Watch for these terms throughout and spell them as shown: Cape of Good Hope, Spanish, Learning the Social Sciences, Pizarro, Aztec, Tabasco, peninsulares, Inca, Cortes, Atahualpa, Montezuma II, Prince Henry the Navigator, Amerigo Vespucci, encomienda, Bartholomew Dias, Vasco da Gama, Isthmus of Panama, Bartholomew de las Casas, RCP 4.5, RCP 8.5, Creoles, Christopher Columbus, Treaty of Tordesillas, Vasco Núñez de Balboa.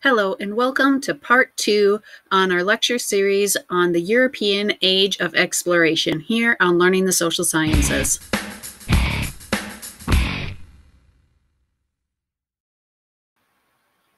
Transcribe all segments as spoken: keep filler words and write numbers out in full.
Hello and welcome to part two on our lecture series on the European Age of Exploration here on Learning the Social Sciences.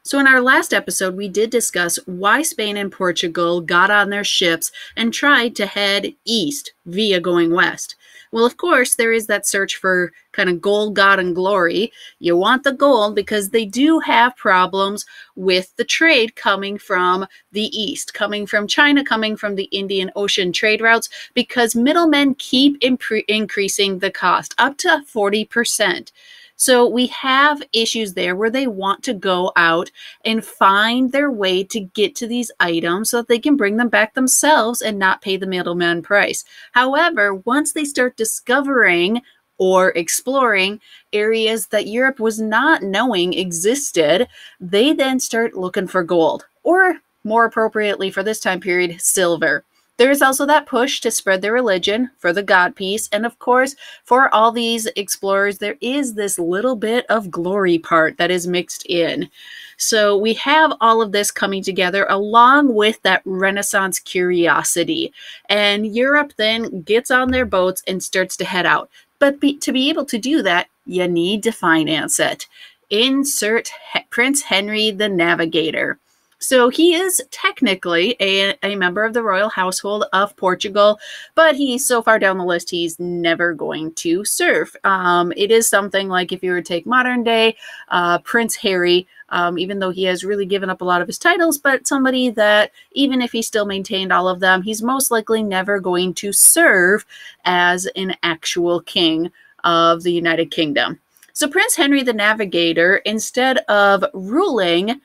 So in our last episode, we did discuss why Spain and Portugal got on their ships and tried to head east via going west. Well, of course, there is that search for kind of gold, God, and glory. You want the gold because they do have problems with the trade coming from the east, coming from China, coming from the Indian Ocean trade routes, because middlemen keep impre- increasing the cost up to forty percent. So we have issues there where they want to go out and find their way to get to these items so that they can bring them back themselves and not pay the middleman price. However, once they start discovering or exploring areas that Europe was not knowing existed, they then start looking for gold, or more appropriately for this time period, silver. There is also that push to spread their religion for the God piece. And of course, for all these explorers, there is this little bit of glory part that is mixed in. So we have all of this coming together along with that Renaissance curiosity. And Europe then gets on their boats and starts to head out. But be, to be able to do that, you need to finance it. Insert he- Prince Henry the Navigator. So he is technically a, a member of the royal household of Portugal, but he's so far down the list, he's never going to serve. Um, it is something like if you were to take modern day uh, Prince Harry, um, even though he has really given up a lot of his titles, but somebody that even if he still maintained all of them, he's most likely never going to serve as an actual king of the United Kingdom. So Prince Henry the Navigator, instead of ruling,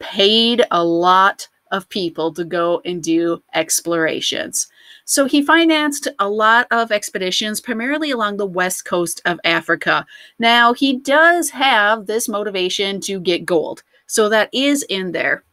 paid a lot of people to go and do explorations. So he financed a lot of expeditions, primarily along the west coast of Africa. Now, he does have this motivation to get gold, so that is in there.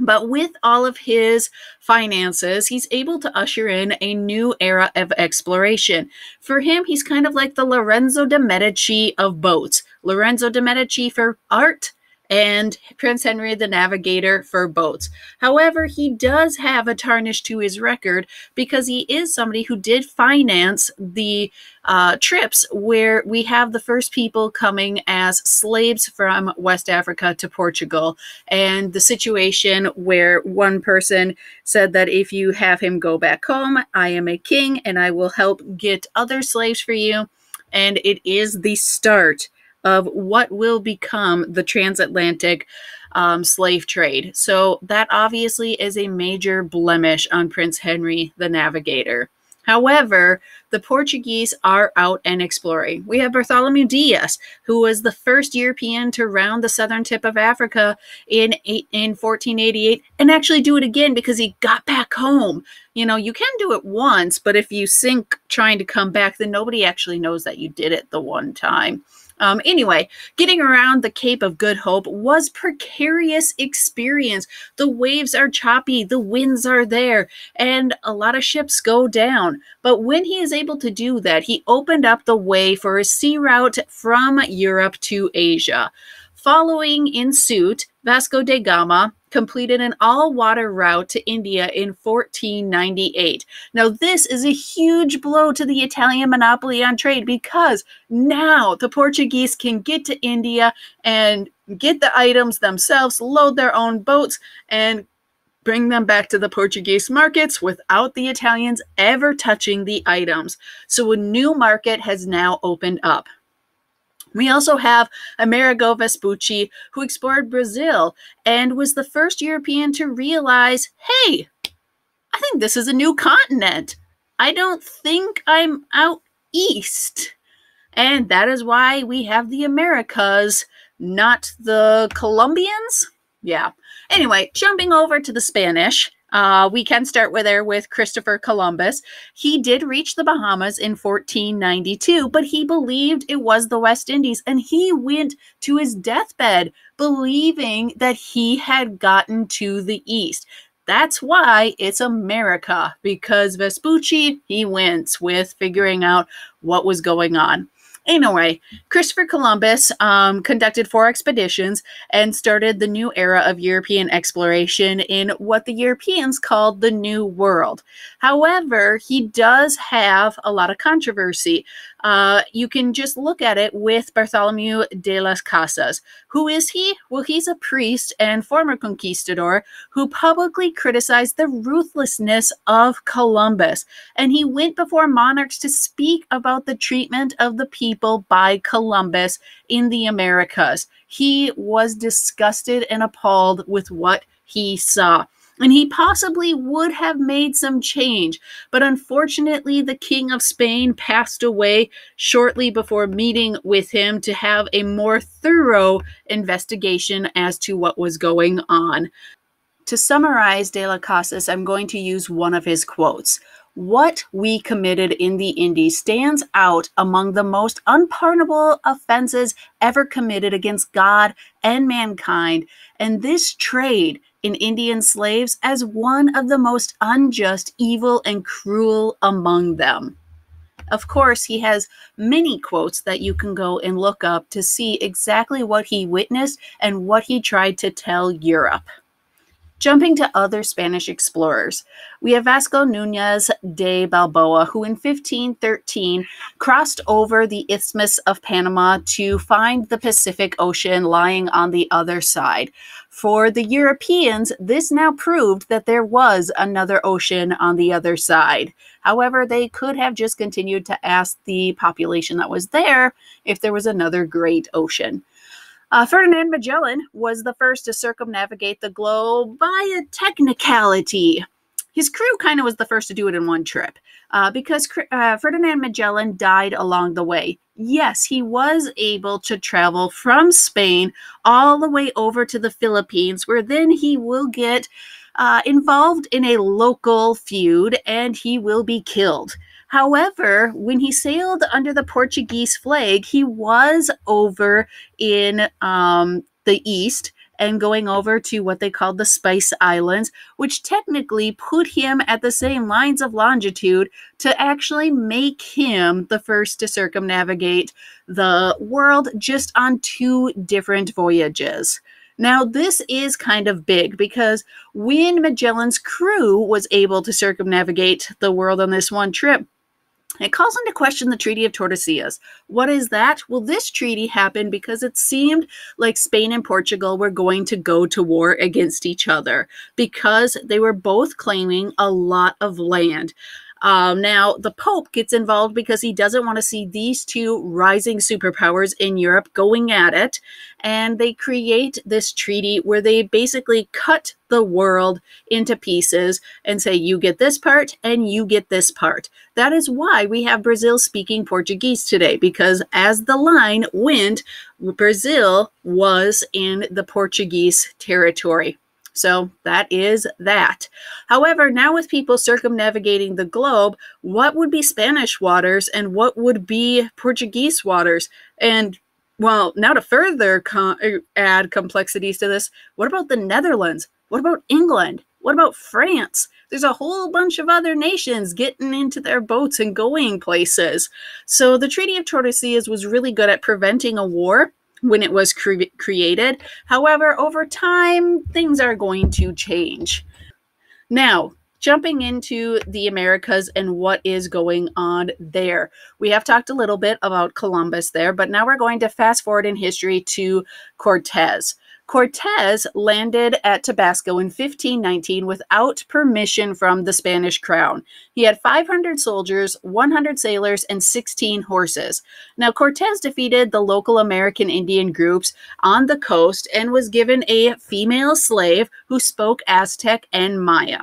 But with all of his finances, he's able to usher in a new era of exploration. For him, he's kind of like the Lorenzo de' Medici of boats. Lorenzo de' Medici for art, and Prince Henry the Navigator for boats. However, he does have a tarnish to his record because he is somebody who did finance the uh, trips where we have the first people coming as slaves from West Africa to Portugal, and the situation where one person said that if you have him go back home, I am a king and I will help get other slaves for you. And it is the start of what will become the transatlantic um, slave trade. So that obviously is a major blemish on Prince Henry the Navigator. However, the Portuguese are out and exploring. We have Bartholomew Dias, who was the first European to round the southern tip of Africa in, in fourteen eighty-eight, and actually do it again because he got back home. You know, you can do it once, but if you sink trying to come back, then nobody actually knows that you did it the one time. Um, anyway, getting around the Cape of Good Hope was precarious experience. The waves are choppy, the winds are there, and a lot of ships go down. But when he is able to do that, he opened up the way for a sea route from Europe to Asia. Following in suit, Vasco da Gama completed an all-water route to India in fourteen ninety-eight. Now, this is a huge blow to the Italian monopoly on trade because now the Portuguese can get to India and get the items themselves, load their own boats, and bring them back to the Portuguese markets without the Italians ever touching the items. So a new market has now opened up. We also have Amerigo Vespucci, who explored Brazil and was the first European to realize, hey, I think this is a new continent. I don't think I'm out east. And that is why we have the Americas, not the Colombians. Yeah. Anyway, jumping over to the Spanish. Uh, we can start with there with Christopher Columbus. He did reach the Bahamas in fourteen ninety-two, but he believed it was the West Indies, and he went to his deathbed believing that he had gotten to the East. That's why it's America, because Vespucci, he wins with figuring out what was going on. Anyway, Christopher Columbus um, conducted four expeditions and started the new era of European exploration in what the Europeans called the New World. However, he does have a lot of controversy. Uh, you can just look at it with Bartholomew de las Casas. Who is he? Well, he's a priest and former conquistador who publicly criticized the ruthlessness of Columbus, and he went before monarchs to speak about the treatment of the people by Columbus in the Americas. He was disgusted and appalled with what he saw. And he possibly would have made some change, but unfortunately the King of Spain passed away shortly before meeting with him to have a more thorough investigation as to what was going on. To summarize de las Casas, I'm going to use one of his quotes. "What we committed in the Indies stands out among the most unpardonable offenses ever committed against God and mankind, and this trade in Indian slaves as one of the most unjust, evil, and cruel among them." Of course, he has many quotes that you can go and look up to see exactly what he witnessed and what he tried to tell Europe. Jumping to other Spanish explorers, we have Vasco Núñez de Balboa, who in fifteen thirteen crossed over the Isthmus of Panama to find the Pacific Ocean lying on the other side. For the Europeans, this now proved that there was another ocean on the other side. However, they could have just continued to ask the population that was there if there was another great ocean. Uh, Ferdinand Magellan was the first to circumnavigate the globe by a technicality. His crew kind of was the first to do it in one trip uh, because uh, Ferdinand Magellan died along the way. Yes, he was able to travel from Spain all the way over to the Philippines, where then he will get uh, involved in a local feud and he will be killed. However, when he sailed under the Portuguese flag, he was over in um, the east and going over to what they called the Spice Islands, which technically put him at the same lines of longitude to actually make him the first to circumnavigate the world just on two different voyages. Now, this is kind of big because when Magellan's crew was able to circumnavigate the world on this one trip, it calls into question the Treaty of Tordesillas. What is that? Well, this treaty happened because it seemed like Spain and Portugal were going to go to war against each other because they were both claiming a lot of land. Um, now, the Pope gets involved because he doesn't want to see these two rising superpowers in Europe going at it, and they create this treaty where they basically cut the world into pieces and say, you get this part and you get this part. That is why we have Brazil speaking Portuguese today, because as the line went, Brazil was in the Portuguese territory. So that is that. However, now with people circumnavigating the globe, what would be Spanish waters and what would be Portuguese waters? And well, now to further com add complexities to this, what about the Netherlands? What about England? What about France? There's a whole bunch of other nations getting into their boats and going places. So the Treaty of Tordesillas was really good at preventing a war when it was cre created. However, over time, things are going to change. Now, jumping into the Americas and what is going on there. We have talked a little bit about Columbus there, but now we're going to fast forward in history to Cortes. Cortes landed at Tabasco in fifteen nineteen without permission from the Spanish crown. He had five hundred soldiers, one hundred sailors, and sixteen horses. Now, Cortes defeated the local American Indian groups on the coast and was given a female slave who spoke Aztec and Maya.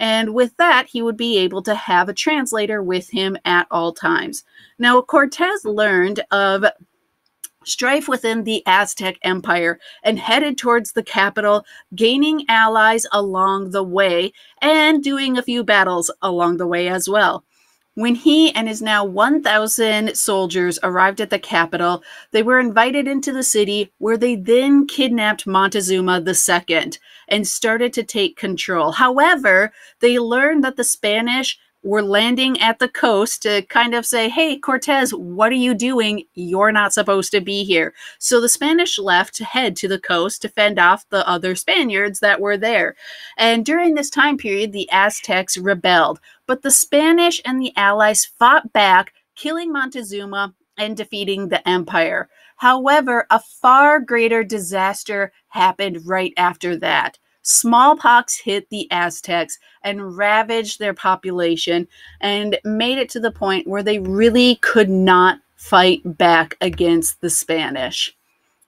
And with that, he would be able to have a translator with him at all times. Now, Cortes learned of strife within the Aztec Empire and headed towards the capital, gaining allies along the way and doing a few battles along the way as well. When he and his now one thousand soldiers arrived at the capital, they were invited into the city where they then kidnapped Montezuma the second and started to take control. However, they learned that the Spanish were landing at the coast to kind of say, hey, Cortes, what are you doing? You're not supposed to be here. So the Spanish left to head to the coast to fend off the other Spaniards that were there. And during this time period, the Aztecs rebelled. But the Spanish and the allies fought back, killing Montezuma and defeating the empire. However, a far greater disaster happened right after that. Smallpox hit the Aztecs and ravaged their population and made it to the point where they really could not fight back against the Spanish.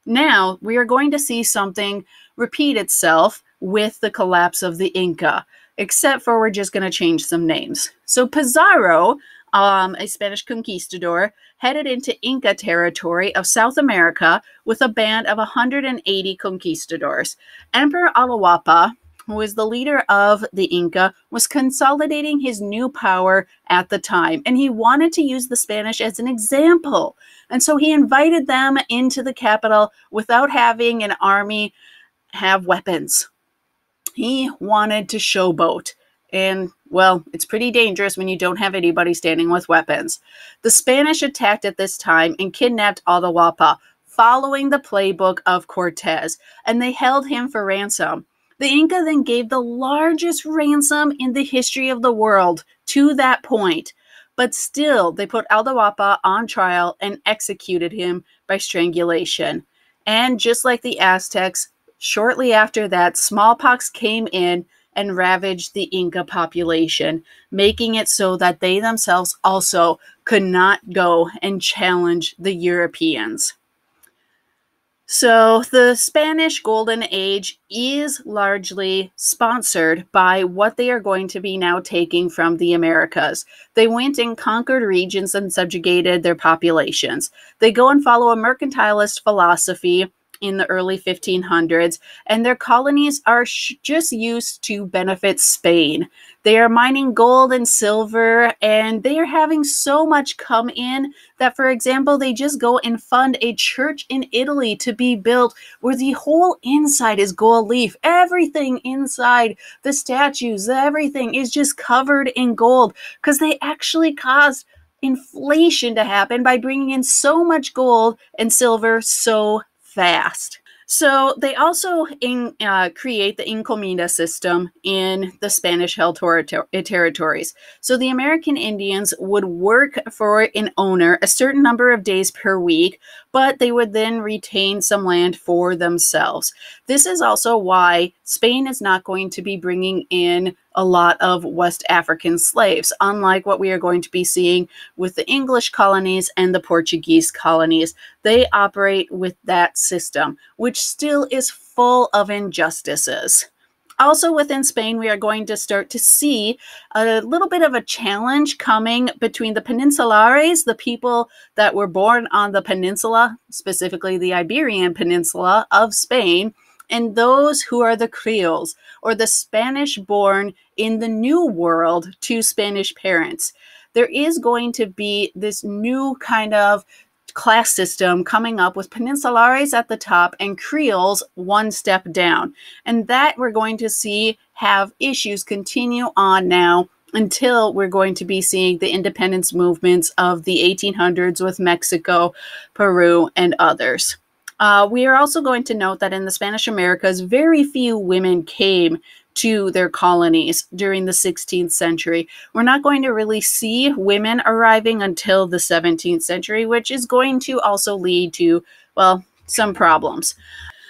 Now, we are going to see something repeat itself with the collapse of the Inca, except for we're just going to change some names. So Pizarro, um, a Spanish conquistador, headed into Inca territory of South America with a band of one hundred eighty conquistadors. Emperor Atahualpa, who is the leader of the Inca, was consolidating his new power at the time, and he wanted to use the Spanish as an example. And so he invited them into the capital without having an army have weapons. He wanted to showboat. And, well, it's pretty dangerous when you don't have anybody standing with weapons. The Spanish attacked at this time and kidnapped Atahualpa, following the playbook of Cortes, and they held him for ransom. The Inca then gave the largest ransom in the history of the world to that point, but still they put Atahualpa on trial and executed him by strangulation. And just like the Aztecs, shortly after that, smallpox came in and ravaged the Inca population, making it so that they themselves also could not go and challenge the Europeans. So the Spanish Golden Age is largely sponsored by what they are going to be now taking from the Americas. They went and conquered regions and subjugated their populations. They go and follow a mercantilist philosophy in the early fifteen hundreds, and their colonies are sh just used to benefit Spain. They are mining gold and silver, and they are having so much come in that, for example, they just go and fund a church in Italy to be built where the whole inside is gold leaf. Everything inside the statues, everything is just covered in gold, because they actually caused inflation to happen by bringing in so much gold and silver so fast. So they also in, uh, create the encomienda system in the Spanish-held territories. So the American Indians would work for an owner a certain number of days per week, but they would then retain some land for themselves. This is also why Spain is not going to be bringing in a lot of West African slaves, unlike what we are going to be seeing with the English colonies and the Portuguese colonies. They operate with that system, which still is full of injustices. Also within Spain, we are going to start to see a little bit of a challenge coming between the peninsulares, the people that were born on the peninsula, specifically the Iberian Peninsula of Spain, and those who are the Creoles, or the Spanish born in the New World to Spanish parents. There is going to be this new kind of class system coming up with peninsulares at the top and Creoles one step down. And that we're going to see have issues continue on now until we're going to be seeing the independence movements of the eighteen hundreds with Mexico, Peru, and others. Uh, we are also going to note that in the Spanish Americas, very few women came to their colonies during the sixteenth century. We're not going to really see women arriving until the seventeenth century, which is going to also lead to, well, some problems.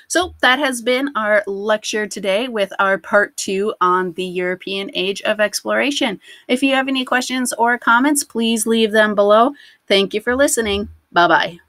So that has been our lecture today with our part two on the European Age of Exploration. If you have any questions or comments, please leave them below. Thank you for listening. Bye-bye.